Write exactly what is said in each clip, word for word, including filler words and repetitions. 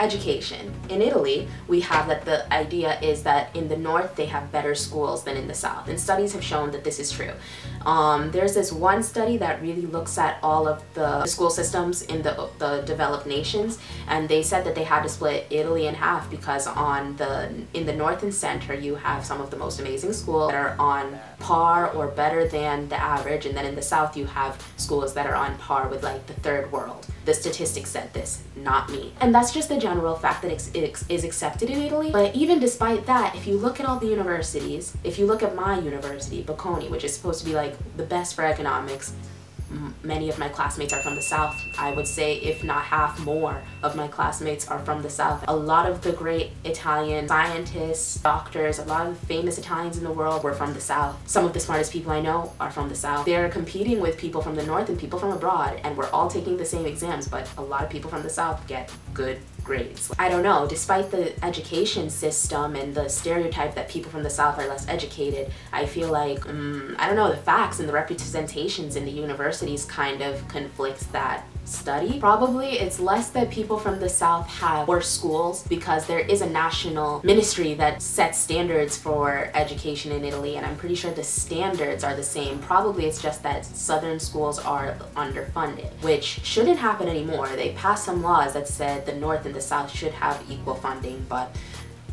education. In Italy, we have that the idea is that in the north they have better schools than in the south, and studies have shown that this is true. Um, there's this one study that really looks at all of the school systems in the, the developed nations, and they said that they had to split Italy in half because on the in the north and center you have some of the most amazing schools that are on par or better than the average, and then in the south you have schools that are on par with like the third world. The statistics said this, not me. And that's just the general fact that it is accepted in Italy. But even despite that, if you look at all the universities, if you look at my university, Bocconi, which is supposed to be like the best for economics, many of my classmates are from the South. I would say if not half more of my classmates are from the South. A lot of the great Italian scientists, doctors, a lot of the famous Italians in the world were from the South. Some of the smartest people I know are from the South. They're competing with people from the North and people from abroad, and we're all taking the same exams, but a lot of people from the South get good grades. I don't know, despite the education system and the stereotype that people from the South are less educated, I feel like, um, I don't know, the facts and the representations in the universities kind of conflicts that study. Probably it's less that people from the South have worse schools because there is a national ministry that sets standards for education in Italy, and I'm pretty sure the standards are the same. Probably it's just that Southern schools are underfunded, which shouldn't happen anymore. They passed some laws that said the North and the South should have equal funding, but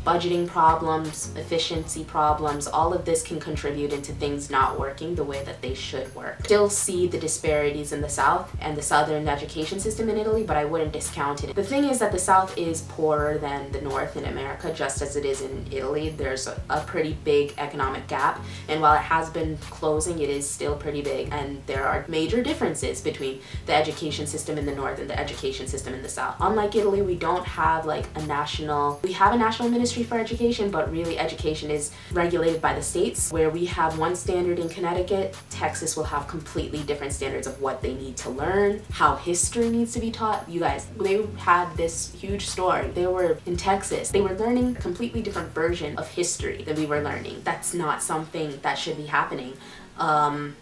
budgeting problems, efficiency problems, all of this can contribute into things not working the way that they should work. Still see the disparities in the South and the Southern education system in Italy, but I wouldn't discount it. The thing is that the South is poorer than the North in America, just as it is in Italy. There's a, a pretty big economic gap, and while it has been closing, it is still pretty big, and there are major differences between the education system in the North and the education system in the South. Unlike Italy, we don't have like a national, we have a national ministry for education, but really education is regulated by the states, where we have one standard in Connecticut. Texas will have completely different standards of what they need to learn, how history needs to be taught. You guys, they had this huge story. They were in Texas. They were learning a completely different version of history than we were learning. That's not something that should be happening. Um,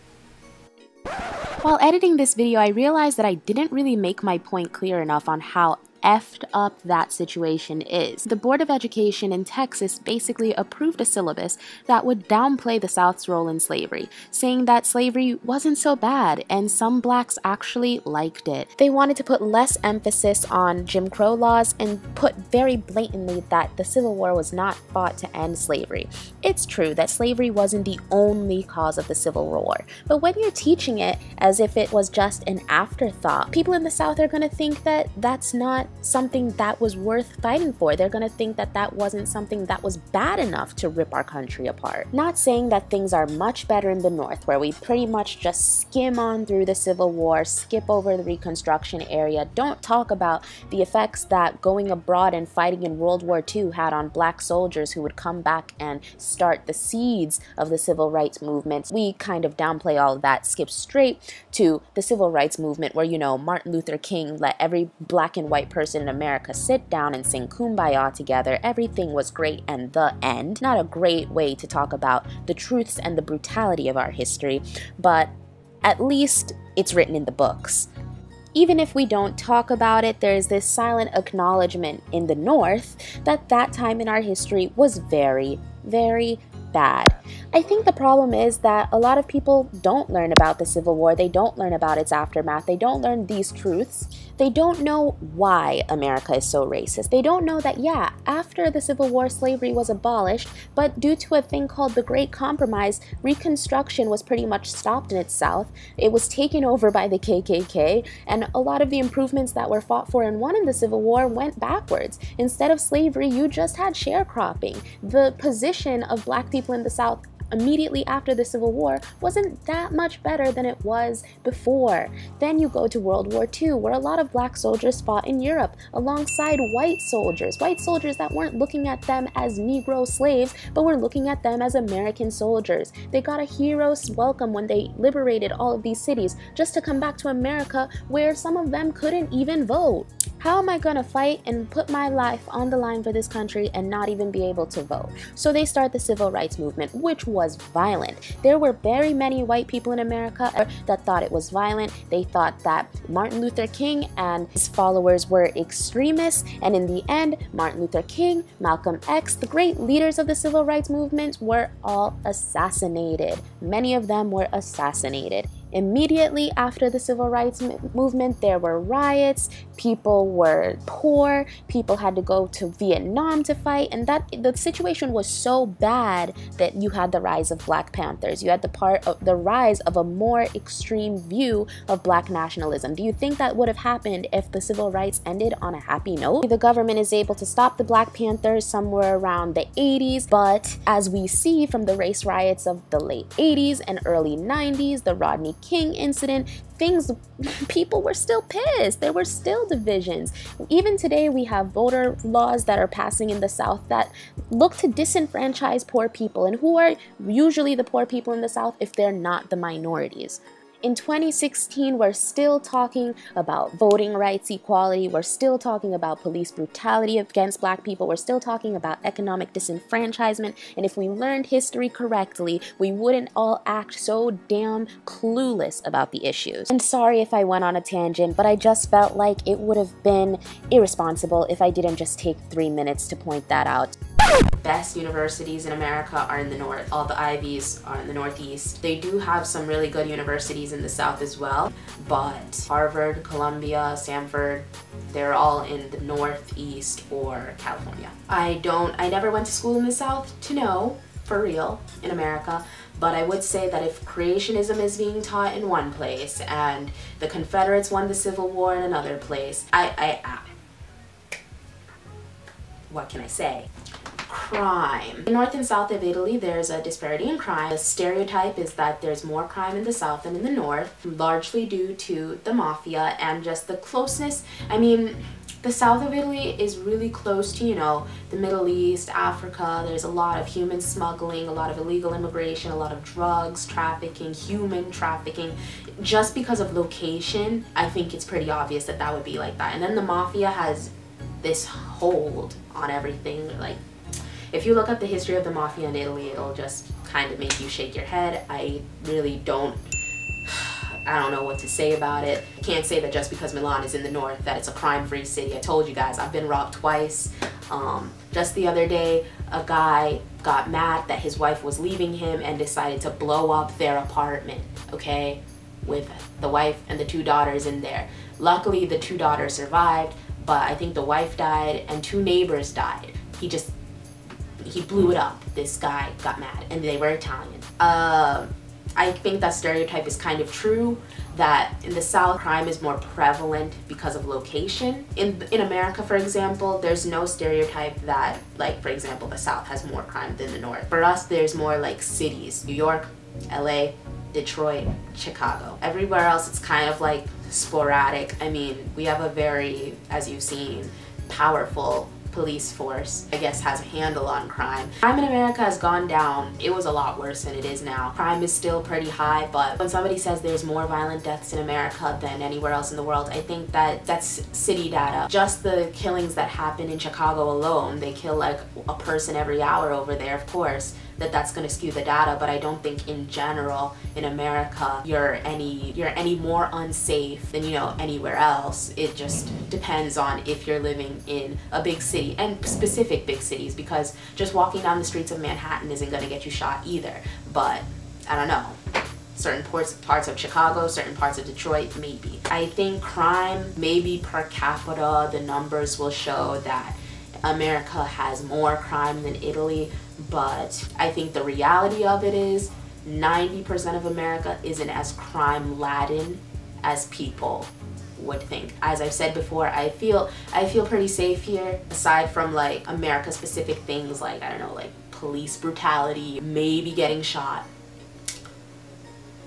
While editing this video, I realized that I didn't really make my point clear enough on how effed up that situation is. The Board of Education in Texas basically approved a syllabus that would downplay the South's role in slavery, saying that slavery wasn't so bad and some blacks actually liked it. They wanted to put less emphasis on Jim Crow laws and put very blatantly that the Civil War was not fought to end slavery. It's true that slavery wasn't the only cause of the Civil War, but when you're teaching it as if it was just an afterthought, people in the South are going to think that that's not something that was worth fighting for. They're gonna think that that wasn't something that was bad enough to rip our country apart. Not saying that things are much better in the North, where we pretty much just skim on through the Civil War, skip over the Reconstruction area, don't talk about the effects that going abroad and fighting in World War Two had on black soldiers who would come back and start the seeds of the Civil Rights Movement. We kind of downplay all of that, skip straight to the Civil Rights Movement, where, you know, Martin Luther King let every black and white person person in America sit down and sing Kumbaya together. Everything was great and the end. Not a great way to talk about the truths and the brutality of our history, but at least it's written in the books. Even if we don't talk about it, there is this silent acknowledgement in the North that that time in our history was very, very bad. I think the problem is that a lot of people don't learn about the Civil War. They don't learn about its aftermath. They don't learn these truths. They don't know why America is so racist. They don't know that, yeah, after the Civil War, slavery was abolished, but due to a thing called the Great Compromise, Reconstruction was pretty much stopped in its South. It was taken over by the K K K, and a lot of the improvements that were fought for and won in the Civil War went backwards. Instead of slavery, you just had sharecropping. The position of black people in the South immediately after the Civil War wasn't that much better than it was before. Then you go to World War Two, where a lot of black soldiers fought in Europe alongside white soldiers, white soldiers that weren't looking at them as Negro slaves, but were looking at them as American soldiers. They got a hero's welcome when they liberated all of these cities, just to come back to America where some of them couldn't even vote. How am I gonna fight and put my life on the line for this country and not even be able to vote? So they start the Civil Rights Movement, which was was violent. There were very many white people in America that thought it was violent. They thought that Martin Luther King and his followers were extremists, and in the end, Martin Luther King, Malcolm X, the great leaders of the Civil Rights Movement were all assassinated. Many of them were assassinated. Immediately after the Civil Rights Movement, there were riots, people were poor, people had to go to Vietnam to fight, and that the situation was so bad that you had the rise of Black Panthers. You had the part of the rise of a more extreme view of Black nationalism. Do you think that would have happened if the civil rights ended on a happy note? The government is able to stop the Black Panthers somewhere around the eighties, but as we see from the race riots of the late eighties and early nineties, the Rodney King incident, things, people were still pissed. There were still divisions. Even today, we have voter laws that are passing in the South that look to disenfranchise poor people. And who are usually the poor people in the South if they're not the minorities? In twenty sixteen, we're still talking about voting rights equality, we're still talking about police brutality against Black people, we're still talking about economic disenfranchisement, and if we learned history correctly, we wouldn't all act so damn clueless about the issues. And sorry if I went on a tangent, but I just felt like it would have been irresponsible if I didn't just take three minutes to point that out. Best universities in America are in the north. All the Ivies are in the northeast. They do have some really good universities in the south as well, but Harvard, Columbia, Stanford, they're all in the northeast or California. I don't, I never went to school in the south to know for real in America, but I would say that if creationism is being taught in one place and the Confederates won the Civil War in another place, I, I, I what can I say? Crime. In north and south of Italy, there's a disparity in crime. The stereotype is that there's more crime in the south than in the north, largely due to the mafia and just the closeness. I mean, the south of Italy is really close to, you know, the Middle East, Africa. There's a lot of human smuggling, a lot of illegal immigration, a lot of drugs, trafficking, human trafficking. Just because of location, I think it's pretty obvious that that would be like that. And then the mafia has this hold on everything. Like, if you look up the history of the mafia in Italy, it'll just kind of make you shake your head. I really don't, I don't know what to say about it. I can't say that just because Milan is in the north that it's a crime-free city. I told you guys, I've been robbed twice. Um, just the other day, a guy got mad that his wife was leaving him and decided to blow up their apartment, okay? With the wife and the two daughters in there. Luckily, the two daughters survived, but I think the wife died and two neighbors died. He just, he blew it up. This guy got mad, and they were Italian. Uh, I think that stereotype is kind of true, that in the South, crime is more prevalent because of location. In, in America, for example, there's no stereotype that, like, for example, the South has more crime than the North. For us, there's more like cities, New York, L A, Detroit, Chicago. Everywhere else, it's kind of like sporadic. I mean, we have a very, as you've seen, powerful police force, I guess, has a handle on crime. Crime in America has gone down. It was a lot worse than it is now. Crime is still pretty high, but when somebody says there's more violent deaths in America than anywhere else in the world, I think that that's city data. Just the killings that happen in Chicago alone, they kill like a person every hour over there, of course, that that's gonna skew the data, but I don't think in general in America you're any you're any more unsafe than, you know, anywhere else. It just depends on if you're living in a big city, and specific big cities, because just walking down the streets of Manhattan isn't gonna get you shot either. But I don't know, certain parts parts of Chicago, certain parts of Detroit, maybe. I think crime, maybe per capita, the numbers will show that America has more crime than Italy, but I think the reality of it is ninety percent of America isn't as crime-laden as people would think. As I've said before, I feel I feel pretty safe here, aside from like America-specific things like, I don't know, like police brutality, maybe getting shot.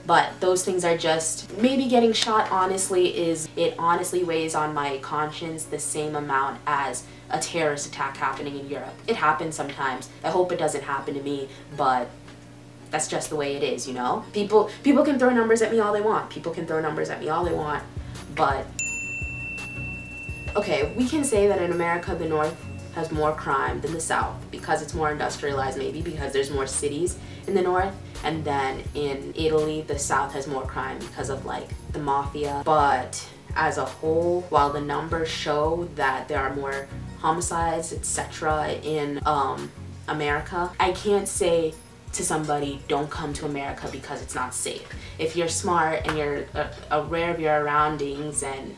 But those things are just, maybe getting shot honestly is, it honestly weighs on my conscience the same amount as a terrorist attack happening in Europe. It happens sometimes. I hope it doesn't happen to me, but that's just the way it is, you know? People, people can throw numbers at me all they want. People can throw numbers at me all they want, but... Okay, we can say that in America, the North has more crime than the South because it's more industrialized, maybe because there's more cities in the North. And then in Italy, the South has more crime because of like the mafia. But as a whole, while the numbers show that there are more homicides, et cetera in um, America, I can't say to somebody, don't come to America because it's not safe. If you're smart and you're aware of your surroundings and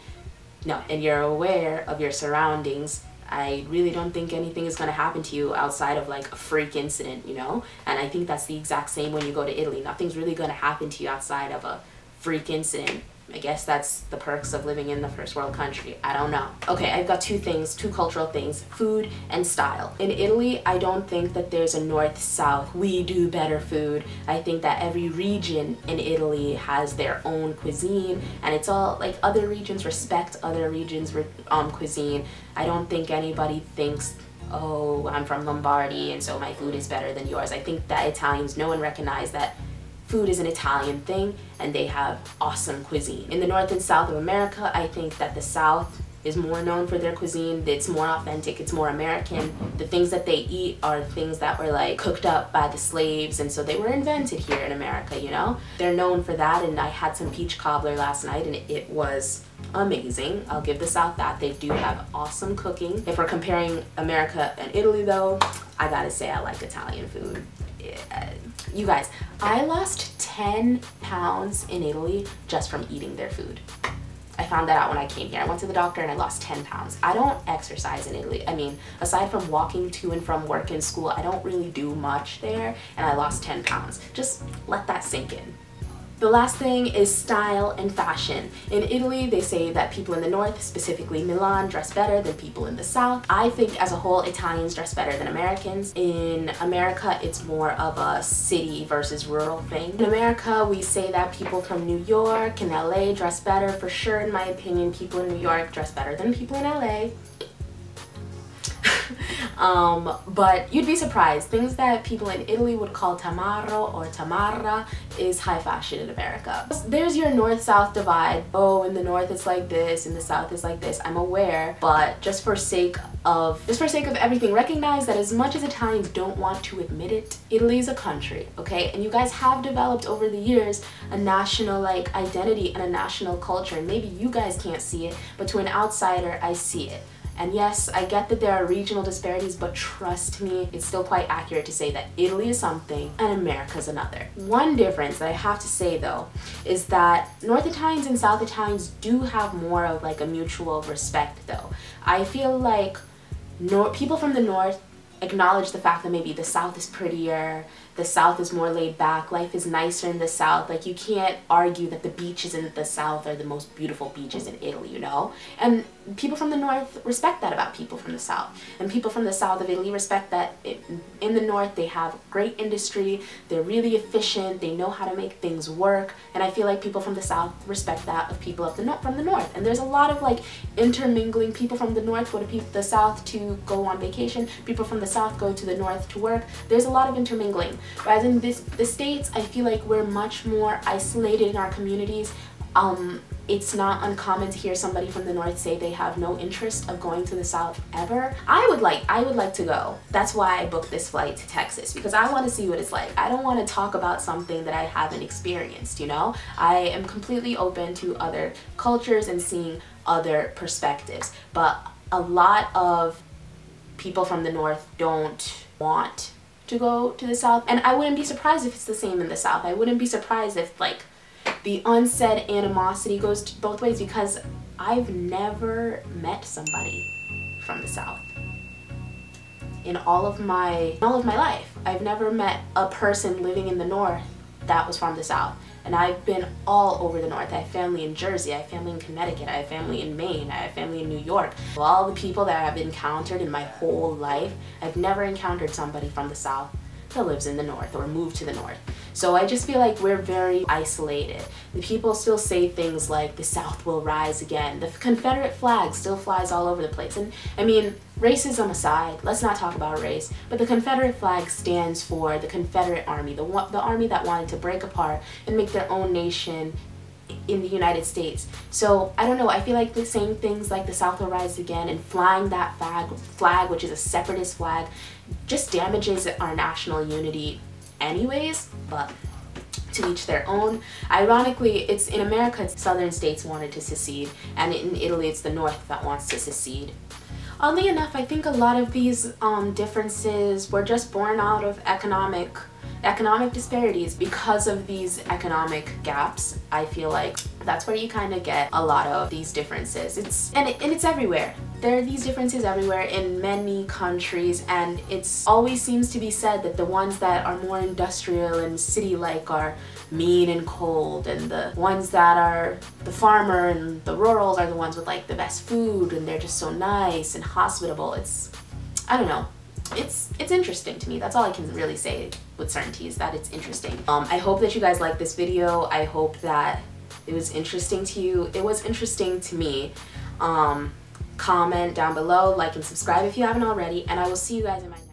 no, and you're aware of your surroundings, I really don't think anything is going to happen to you outside of like a freak incident, you know? And I think that's the exact same when you go to Italy. Nothing's really going to happen to you outside of a freak incident. I guess that's the perks of living in the first world country. I don't know. Okay, I've got two things, two cultural things, food and style. In Italy, I don't think that there's a north-south, we do better food. I think that every region in Italy has their own cuisine, and it's all like other regions respect other regions' um, cuisine. I don't think anybody thinks, oh, I'm from Lombardy and so my food is better than yours. I think that Italians know and recognize that food is an Italian thing, and they have awesome cuisine. In the North and South of America, I think that the South is more known for their cuisine. It's more authentic, it's more American. The things that they eat are things that were like cooked up by the slaves, and so they were invented here in America, you know? They're known for that, and I had some peach cobbler last night, and it was amazing. I'll give the South that. They do have awesome cooking. If we're comparing America and Italy, though, I gotta say I like Italian food. Yeah. You guys, I lost ten pounds in Italy just from eating their food. I found that out when I came here. I went to the doctor and I lost ten pounds. I don't exercise in Italy. I mean, aside from walking to and from work and school, I don't really do much there, and I lost ten pounds. Just let that sink in. The last thing is style and fashion. In Italy, they say that people in the North, specifically Milan, dress better than people in the South. I think as a whole, Italians dress better than Americans. In America, it's more of a city versus rural thing. In America, we say that people from New York and L A dress better. For sure, in my opinion, people in New York dress better than people in L A. Um, but you'd be surprised. Things that people in Italy would call tamaro or tamarra is high fashion in America. There's your north-south divide. Oh, in the North it's like this, in the South it's like this. I'm aware, but just for sake of just for sake of everything, recognize that as much as Italians don't want to admit it, Italy is a country, okay? And you guys have developed over the years a national like identity and a national culture. And maybe you guys can't see it, but to an outsider, I see it. And yes, I get that there are regional disparities, but trust me, it's still quite accurate to say that Italy is something and America's another. One difference that I have to say though is that North Italians and South Italians do have more of like a mutual respect though. I feel like no people from the North acknowledge the fact that maybe the South is prettier, the South is more laid back, life is nicer in the South. Like, you can't argue that the beaches in the South are the most beautiful beaches in Italy, you know? And people from the North respect that about people from the South. And people from the South of Italy respect that it, in the North they have great industry, they're really efficient, they know how to make things work. And I feel like people from the South respect that of people of the no from the North. And there's a lot of like intermingling. People from the North go to pe the South to go on vacation, people from the South go to the North to work. There's a lot of intermingling. Whereas in this, the States, I feel like we're much more isolated in our communities. Um, it's not uncommon to hear somebody from the North say they have no interest of going to the South ever. I would like, I would like to go. That's why I booked this flight to Texas, because I want to see what it's like. I don't want to talk about something that I haven't experienced, you know? I am completely open to other cultures and seeing other perspectives. But a lot of people from the North don't want to go to the South, and I wouldn't be surprised if it's the same in the South. I wouldn't be surprised if like the unsaid animosity goes both ways, because I've never met somebody from the South in all of my in all of my life. I've never met a person living in the North that was from the South, and I've been all over the North. I have family in Jersey, I have family in Connecticut, I have family in Maine, I have family in New York. Of all the people that I've encountered in my whole life, I've never encountered somebody from the South that lives in the North or moved to the North. So I just feel like we're very isolated. The people still say things like, the South will rise again. The Confederate flag still flies all over the place. And I mean, racism aside, let's not talk about race, but the Confederate flag stands for the Confederate Army, the, the army that wanted to break apart and make their own nation in the United States. So I don't know, I feel like saying things like the South will rise again and flying that flag, flag which is a separatist flag, just damages our national unity anyways, but to each their own. Ironically, it's in America, southern states wanted to secede, and in Italy it's the north that wants to secede. Oddly enough, I think a lot of these um, differences were just born out of economic economic disparities. Because of these economic gaps, I feel like that's where you kind of get a lot of these differences. It's and, it, and it's everywhere. There are these differences everywhere in many countries, and it's always seems to be said that the ones that are more industrial and city-like are mean and cold, and the ones that are the farmer and the rural are the ones with like the best food, and they're just so nice and hospitable. It's, I don't know. It's it's interesting to me. That's all I can really say with certainty, is that it's interesting. Um, I hope that you guys liked this video. I hope that it was interesting to you. It was interesting to me. Um, comment down below, like and subscribe if you haven't already, and I will see you guys in my next video.